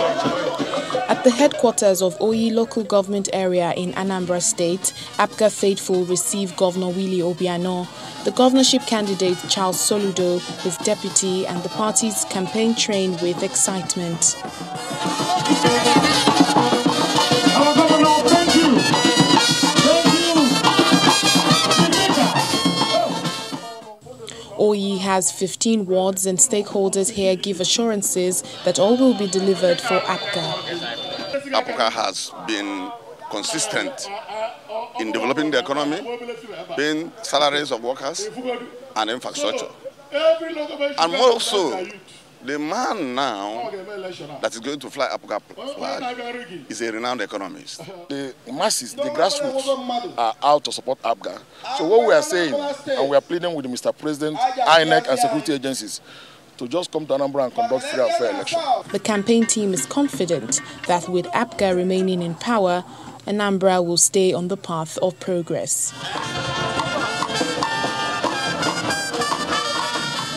At the headquarters of Oyi local government area in Anambra State, APGA faithful received Governor Willie Obiano, the governorship candidate Charles Soludo, his deputy, and the party's campaign train with excitement. Oyi has 15 wards, and stakeholders here give assurances that all will be delivered for APCA. APCA has been consistent in developing the economy, paying salaries of workers and infrastructure. And also, the man now that is going to fly APCA flag is a renowned economist. The masses, the grassroots, are out to support APGA. So what we are saying, and we are pleading with Mr. President, INEC and security agencies, to just come to Anambra and conduct free and fair election. The campaign team is confident that with APGA remaining in power, Anambra will stay on the path of progress.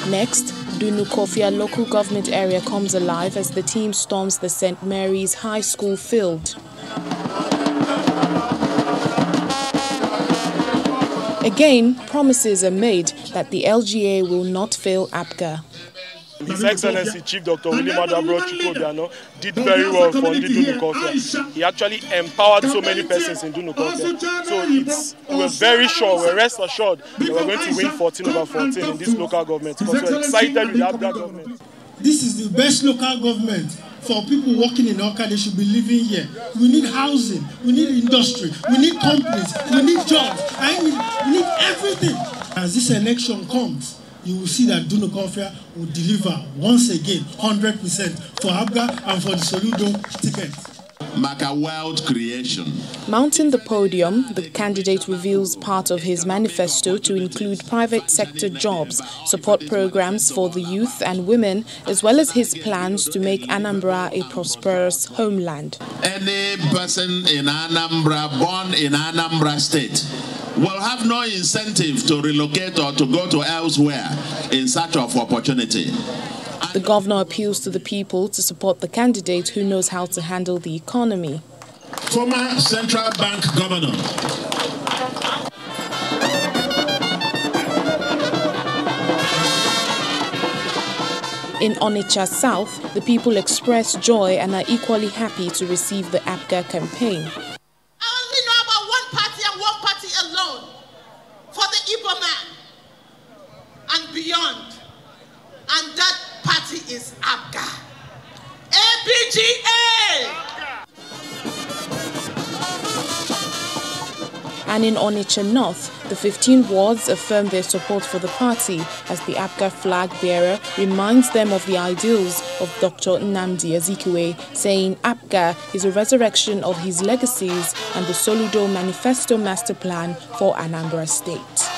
Next, Dunukofia local government area comes alive as the team storms the St. Mary's High School field. Again, promises are made that the LGA will not fail APGA. His Excellency Chief Dr. William Dabro Chukobiano did very well for Dunukofia. He actually empowered so many persons in Dunukofia. So we're very sure, we're rest assured that we're going to win 14/14 in this local government, because we're excited with that government. This is the best local government for people working in Oka. They should be living here. We need housing, we need industry, we need companies, we need jobs, we need everything. As this election comes, you will see that Dunukofia will deliver once again 100% for APGA and for the Soludo ticket. Maka Wild creation. Mounting the podium, the candidate reveals part of his manifesto to include private sector jobs, support programs for the youth and women, as well as his plans to make Anambra a prosperous homeland. Any person in Anambra, born in Anambra State, will have no incentive to relocate or to go to elsewhere in search of opportunity. The governor appeals to the people to support the candidate who knows how to handle the economy. Former Central Bank Governor. In Onicha South, the people express joy and are equally happy to receive the APGA campaign. I only know about one party and one party alone, for the Igbo man and beyond, and that party is APGA. APGA! And in Onitsha North, the 15 wards affirm their support for the party as the APGA flag bearer reminds them of the ideals of Dr. Nnamdi Azikiwe, saying APGA is a resurrection of his legacies and the Soludo Manifesto Master Plan for Anambra State.